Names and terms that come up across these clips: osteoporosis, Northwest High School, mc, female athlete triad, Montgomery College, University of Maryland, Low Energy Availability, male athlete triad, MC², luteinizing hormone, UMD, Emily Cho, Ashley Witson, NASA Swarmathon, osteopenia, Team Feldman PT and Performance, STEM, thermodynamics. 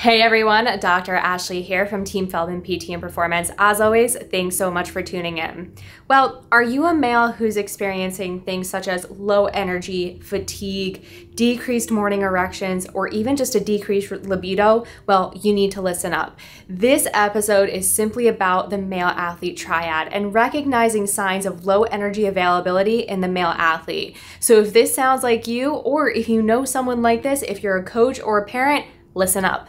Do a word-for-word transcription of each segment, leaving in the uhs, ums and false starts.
Hey everyone, Doctor Ashley here from Team Feldman P T and Performance. As always, thanks so much for tuning in. Well, are you a male who's experiencing things such as low energy, fatigue, decreased morning erections, or even just a decreased libido? Well, you need to listen up. This episode is simply about the male athlete triad and recognizing signs of low energy availability in the male athlete. So if this sounds like you, or if you know someone like this, if you're a coach or a parent, listen up.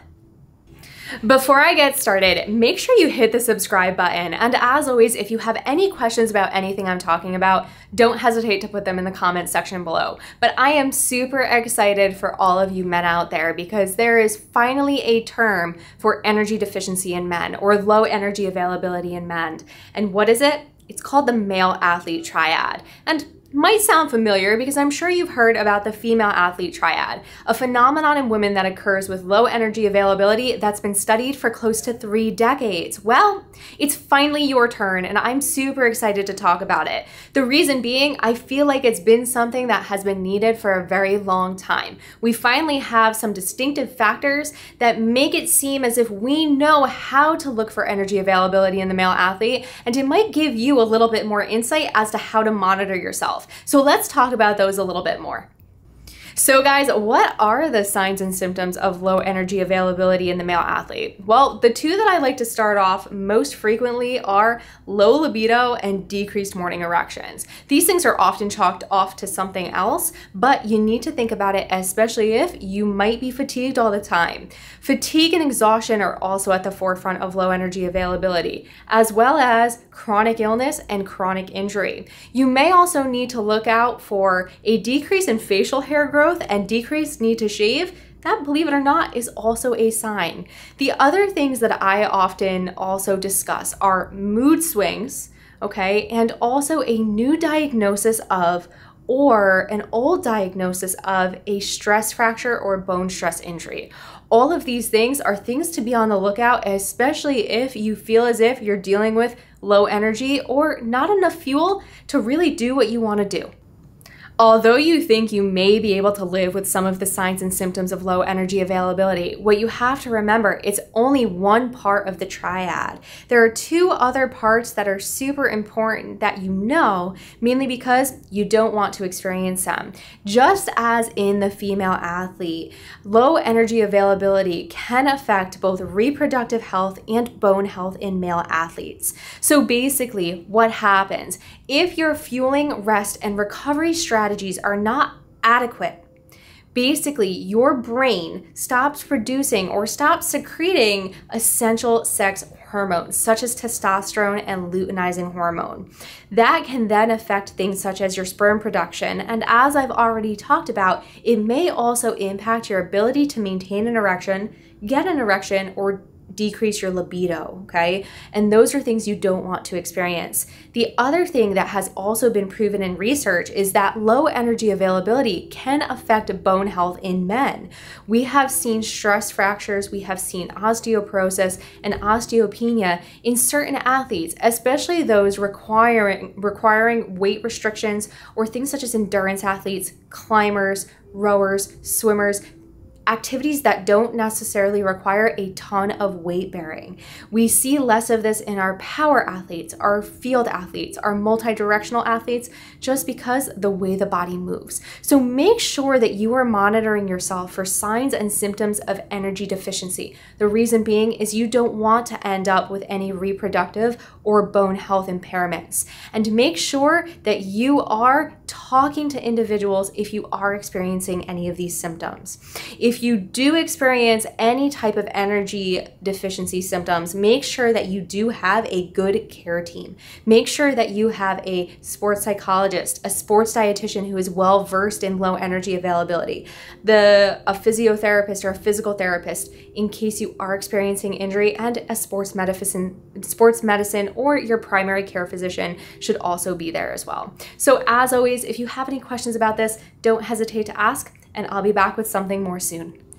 Before I get started, make sure you hit the subscribe button. And as always, if you have any questions about anything I'm talking about, don't hesitate to put them in the comments section below. But I am super excited for all of you men out there because there is finally a term for energy deficiency in men or low energy availability in men. And what is it? It's called the male athlete triad. And might sound familiar because I'm sure you've heard about the female athlete triad, a phenomenon in women that occurs with low energy availability that's been studied for close to three decades. Well, it's finally your turn and I'm super excited to talk about it. The reason being, I feel like it's been something that has been needed for a very long time. We finally have some distinctive factors that make it seem as if we know how to look for energy availability in the male athlete, and it might give you a little bit more insight as to how to monitor yourself. So let's talk about those a little bit more. So guys, what are the signs and symptoms of low energy availability in the male athlete? Well, the two that I like to start off most frequently are low libido and decreased morning erections. These things are often chalked off to something else, but you need to think about it, especially if you might be fatigued all the time. Fatigue and exhaustion are also at the forefront of low energy availability, as well as chronic illness and chronic injury. You may also need to look out for a decrease in facial hair growth Growth and decreased need to shave. That, believe it or not, is also a sign. The other things that I often also discuss are mood swings, okay, and also a new diagnosis of or an old diagnosis of a stress fracture or bone stress injury. All of these things are things to be on the lookout, especially if you feel as if you're dealing with low energy or not enough fuel to really do what you want to do. Although you think you may be able to live with some of the signs and symptoms of low energy availability, what you have to remember, it's only one part of the triad. There are two other parts that are super important that you know, mainly because you don't want to experience them. Just as in the female athlete, low energy availability can affect both reproductive health and bone health in male athletes. So basically, what happens? If your fueling, rest, and recovery strategies are not adequate, basically your brain stops producing or stops secreting essential sex hormones such as testosterone and luteinizing hormone. That can then affect things such as your sperm production, and as I've already talked about, it may also impact your ability to maintain an erection, get an erection, or decrease your libido, okay? And those are things you don't want to experience. The other thing that has also been proven in research is that low energy availability can affect bone health in men. We have seen stress fractures, we have seen osteoporosis and osteopenia in certain athletes, especially those requiring, requiring weight restrictions or things such as endurance athletes, climbers, rowers, swimmers, activities that don't necessarily require a ton of weight bearing. We see less of this in our power athletes, our field athletes, our multi-directional athletes, just because the way the body moves. So make sure that you are monitoring yourself for signs and symptoms of energy deficiency. The reason being is you don't want to end up with any reproductive or bone health impairments. And make sure that you are talking to individuals if you are experiencing any of these symptoms. If you do experience any type of energy deficiency symptoms, make sure that you do have a good care team. Make sure that you have a sports psychologist, a sports dietitian who is well versed in low energy availability, the, a physiotherapist or a physical therapist in case you are experiencing injury, and a sports medicine, sports medicine or your primary care physician should also be there as well. So as always, if you have any questions about this, don't hesitate to ask, and I'll be back with something more soon.